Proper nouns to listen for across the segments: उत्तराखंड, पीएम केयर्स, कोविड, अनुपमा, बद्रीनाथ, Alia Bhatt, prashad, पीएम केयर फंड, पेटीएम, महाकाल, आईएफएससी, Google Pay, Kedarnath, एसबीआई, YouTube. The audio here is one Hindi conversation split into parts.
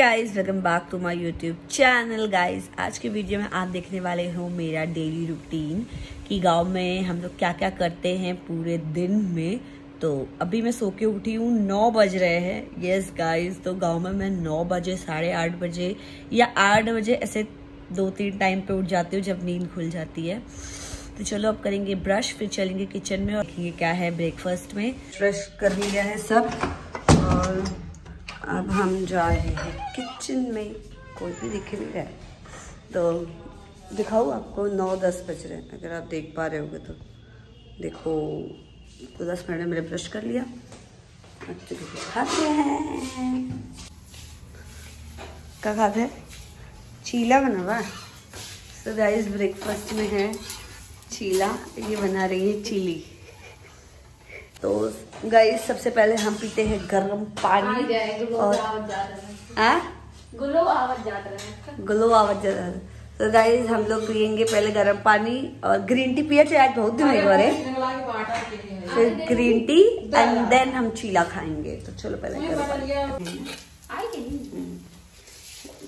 Guys welcome back to my YouTube channel. Guys आज के वीडियो में आप देखने वाले हो मेरा डेली रूटीन कि गांव में हम लोग क्या क्या करते हैं पूरे दिन में। तो अभी मैं सो के उठी हूँ, 9 बज रहे हैं। यस गाइज, तो गांव में मैं 9 बजे, 8:30 बजे या 8 बजे ऐसे 2-3 टाइम पे उठ जाती हूँ जब नींद खुल जाती है। तो चलो अब करेंगे ब्रश, फिर चलेंगे किचन में और देखेंगे क्या है ब्रेकफास्ट में। ब्रश कर लिया है सब और अब हम जा रहे हैं किचन में। कोई भी दिख नहीं रहा है तो दिखाओ आपको। 9-10 बज रहे हैं, अगर आप देख पा रहे होगे तो देखो। तो 10 मिनट में मेरे ब्रश कर लिया, अच्छे से खाते हैं। क्या खाते हैं? चीला बना हुआ। सो गाइस ब्रेकफास्ट में है चीला, ये बना रही है चीली। तो गाइस सबसे पहले हम पीते हैं गर्म पानी। और ग्लो आवाज ज्यादा है तो गाइस हम लोग पियेंगे पहले गर्म पानी। और ग्रीन टी पिया चाहे आज बहुत दिन हो गए, फिर ग्रीन टी एंड देन हम चीला खाएंगे। तो चलो पहले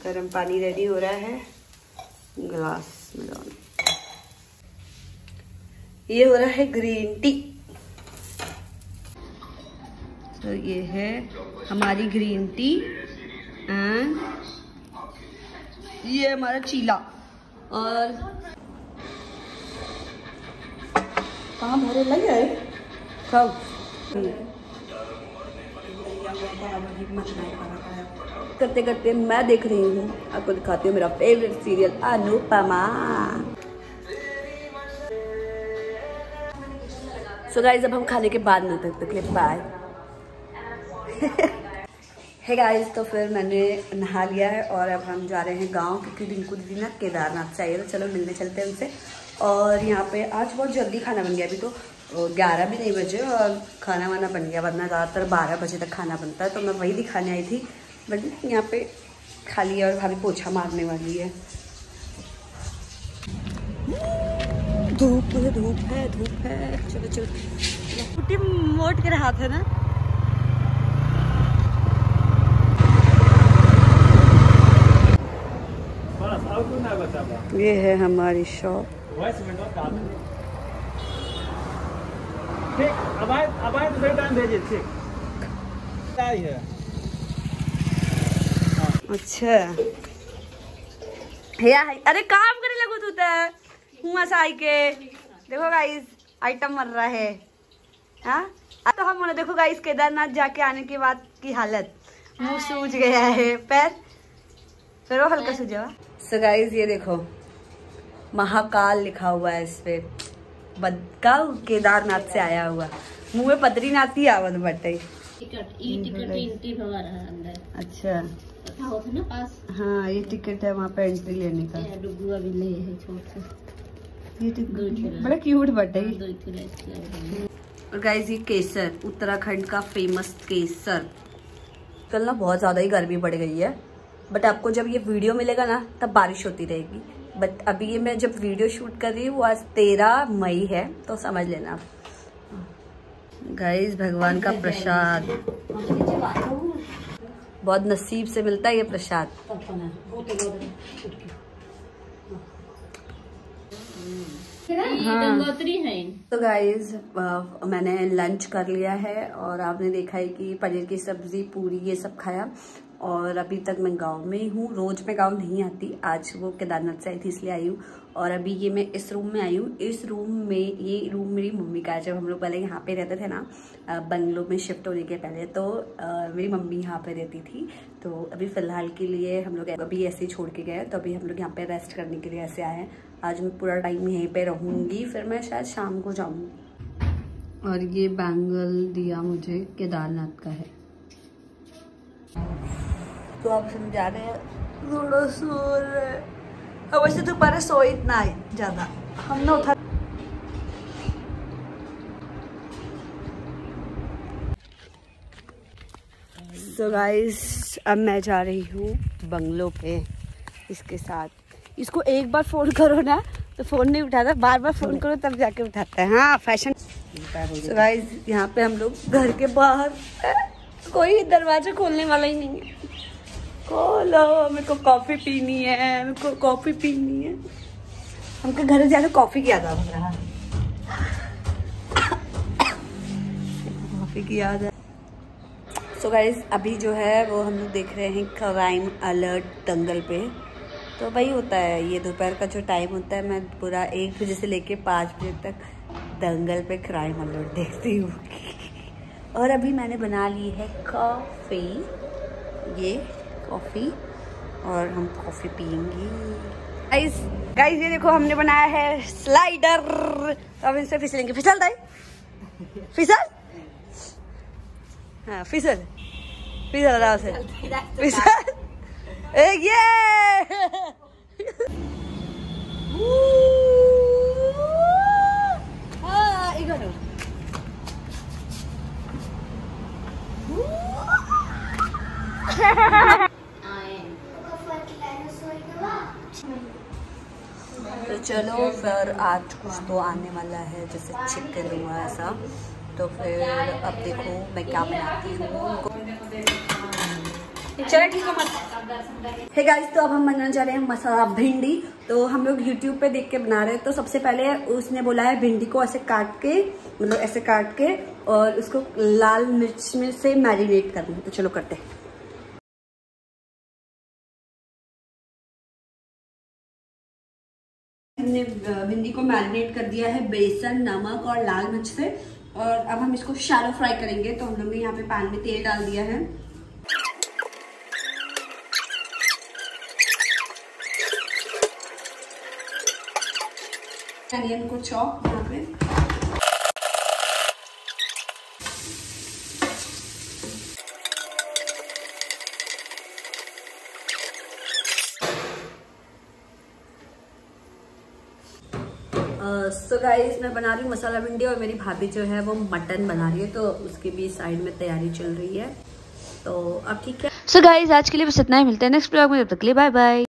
गर्म पानी रेडी हो रहा है, ग्लास में डालो। ये हो रहा है ग्रीन टी। तो ये है हमारी ग्रीन टी एंड ये हमारा चीला। और काम भरे लग गए सब। करते करते मैं देख रही हूँ, आपको दिखाती हूँ मेरा favourite serial अनुपमा। So guys अब हम खाने के बाद मिलते हैं, तब तक के लिए बाय। हे गाइस, तो फिर मैंने नहा लिया है और अब हम जा रहे हैं गांव, क्योंकि रिंकू दीदी ना केदारनाथ से आई है। तो चलो मिलने चलते हैं उनसे। और यहाँ पे आज बहुत जल्दी खाना बन गया, अभी तो 11 भी नहीं बजे और खाना वाना बन गया, वरना ज़्यादातर 12 बजे तक खाना बनता है। तो मैं वही दिखाने आई थी, बट यहाँ पे खा लिया। और भाभी पोछा मारने वाली है। धूप है। चलो चलो छुट्टी मोड़ के रहा था ना। ये है हमारी शॉप। ठीक, अब आए तो टाइम भेजिए। ठीक है। अच्छा या है, अरे काम करने लगो तू तो आई के। देखो गाइस आइटम मर रहा है। हाँ तो हम देखो गाइस केदारनाथ जाके आने के बाद की हालत, मुँह सूज गया है, पैर वो हल्का सूजा। सो गाइस ये देखो महाकाल लिखा हुआ है इस पे, बदका केदारनाथ से आया हुआ, मुँह में बद्रीनाथ ही आवत बटे। अच्छा ना पास। हाँ ये टिकट है वहाँ पे एंट्री लेने का। ये बड़ा क्यूट बटे। और गाइस ये केसर, उत्तराखंड का फेमस केसर। कल ना बहुत ज्यादा ही गर्मी बढ़ गई है, बट आपको जब ये वीडियो मिलेगा ना तब बारिश होती रहेगी। बट अभी ये मैं जब वीडियो शूट कर रही हूँ वो आज 13 मई है, तो समझ लेना आप। गाइस भगवान का प्रसाद बहुत नसीब से मिलता है। ये प्रसाद हाँ। तो गाइस मैंने लंच कर लिया है और आपने देखा है कि पनीर की सब्जी, पूरी, ये सब खाया। और अभी तक मैं गांव में ही हूँ, रोज मैं गांव नहीं आती। आज वो केदारनाथ से आई थी इसलिए आई हूँ। और अभी ये मैं इस रूम में आई हूँ। इस रूम में, ये रूम मेरी मम्मी का है। जब हम लोग पहले यहाँ पे रहते थे ना, बंगलों में शिफ्ट होने के पहले, तो मेरी मम्मी यहाँ पे रहती थी। तो अभी फ़िलहाल के लिए हम लोग अभी ऐसे ही छोड़ के गए, तो अभी हम लोग यहाँ पर रेस्ट करने के लिए ऐसे आए हैं। आज मैं पूरा टाइम यहीं पर रहूँगी, फिर मैं शायद शाम को जाऊँगी। और ये बैंगल दिया मुझे केदारनाथ का है। तो आप समझा रहे हैं थोड़ा शोर है। वैसे दोबारा सो इतना है ज़्यादा हम ना उठा। तो गाइस अब मैं जा रही हूँ बंगलों पे इसके साथ। इसको एक बार फ़ोन करो ना तो फ़ोन नहीं उठाता, बार बार फ़ोन करो तब जाके उठाता है। हाँ फैशन। तो गाइस यहाँ पे हम लोग घर के बाहर, कोई दरवाज़ा खोलने वाला ही नहीं है। कोला, मेरे को कॉफ़ी पीनी है, मेरे को कॉफ़ी पीनी है। हमको घर जाकर कॉफ़ी की याद आ रहा है, कॉफ़ी की याद है। सो गाइस, अभी जो है वो हम लोग देख रहे हैं क्राइम अलर्ट दंगल पे। तो वही होता है, ये दोपहर का जो टाइम होता है, मैं पूरा 1 बजे से लेके 5 बजे तक दंगल पे क्राइम अलर्ट देखती हूँ। और अभी मैंने बना ली है कॉफ़ी, ये कॉफ़ी, और हम कॉफ़ी पियेंगे। गाइस ये देखो, हमने बनाया है स्लाइडर, तो हम इनसे फिसलेंगे। फिसल दाई, फिसल, हाँ फिसल, फिसल आराम से, फिसल, एक ये हाँ इगनो तो चलो फिर आज कुछ तो आने वाला है, जैसे चिकन हुआ ऐसा। तो फिर अब देखो मैं क्या बनाती हूँ। चलो ठीक है मत। हे गाइस, तो अब हम बनाने जा रहे हैं मसाला भिंडी। तो हम लोग YouTube पे देख के बना रहे हैं। तो सबसे पहले उसने बोला है भिंडी को ऐसे काट के, मतलब ऐसे काट के, और उसको लाल मिर्च में से मैरिनेट करना है। तो चलो करते हैं। हमने भिंडी को मैरिनेट कर दिया है बेसन, नमक और लाल मिर्च से, और अब हम इसको शैलो फ्राई करेंगे। तो हम लोग ने यहाँ पे पैन में तेल डाल दिया है। अनियन को चॉप यहाँ पे, सो गाइस मैं बना रही हूँ मसाला भिंडी, और मेरी भाभी जो है वो मटन बना रही है, तो उसके भी साइड में तैयारी चल रही है। तो अब ठीक है। सो गाइस आज के लिए बस इतना ही, मिलते हैं नेक्स्ट ब्लॉग में, तब तक के लिए बाय बाय।